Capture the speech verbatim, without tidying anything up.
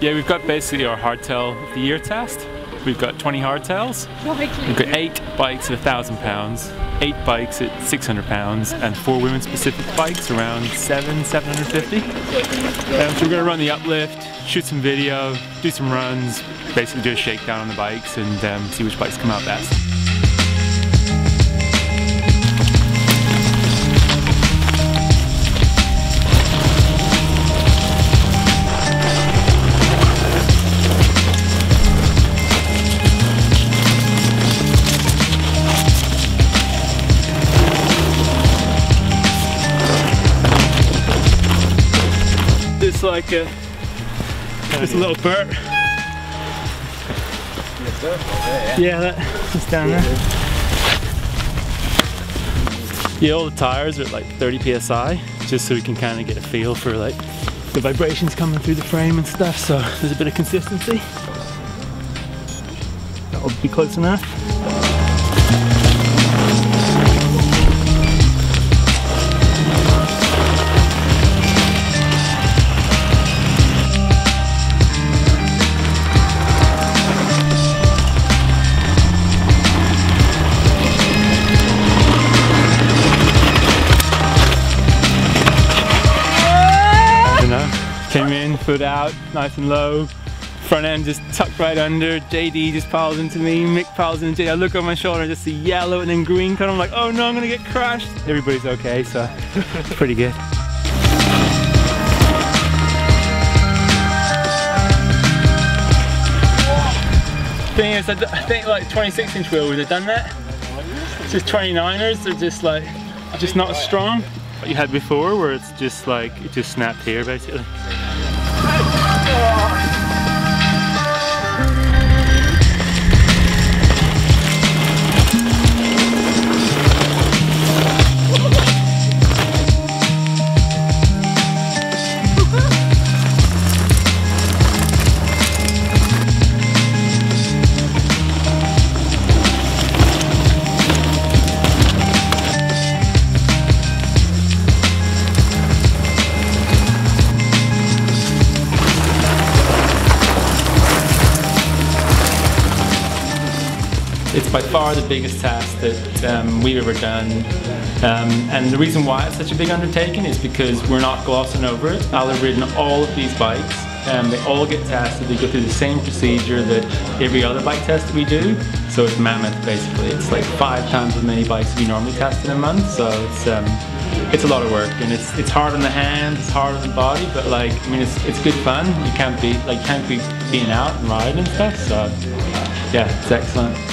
Yeah, we've got basically our hardtail of the year test. We've got twenty hardtails. We've got eight bikes at a thousand pounds, eight bikes at six hundred pounds, and four women-specific bikes around seven, seven hundred fifty. Um, so we're gonna run the uplift, shoot some video, do some runs, basically do a shakedown on the bikes, and um, see which bikes come out best. It's like a, just a little bird. Yeah, that's just down there. Yeah, all the tires are at like thirty P S I, just so we can kind of get a feel for like the vibrations coming through the frame and stuff, so there's a bit of consistency. That'll be close enough. Came in, foot out, nice and low. Front end just tucked right under. J D just piles into me, Mick piles into J D. I look over my shoulder and I just see yellow and then green cone. I'm like, oh no, I'm gonna get crashed. Everybody's okay, so it's pretty good. Thing is, I think like twenty-six inch wheel would have done that. It's just twenty-niners, they're just like, just not as strong. What you had before, where it's just like, it just snapped here basically. It's by far the biggest task that um, we've ever done, um, and the reason why it's such a big undertaking is because we're not glossing over it. I'll have ridden all of these bikes, and they all get tested. They go through the same procedure that every other bike test we do, so it's mammoth basically. It's like five times as many bikes we normally test in a month, so it's um, it's a lot of work, and it's it's hard on the hands, it's hard on the body, but like I mean, it's it's good fun. You can't be like can't be being out and riding and stuff. So yeah, it's excellent.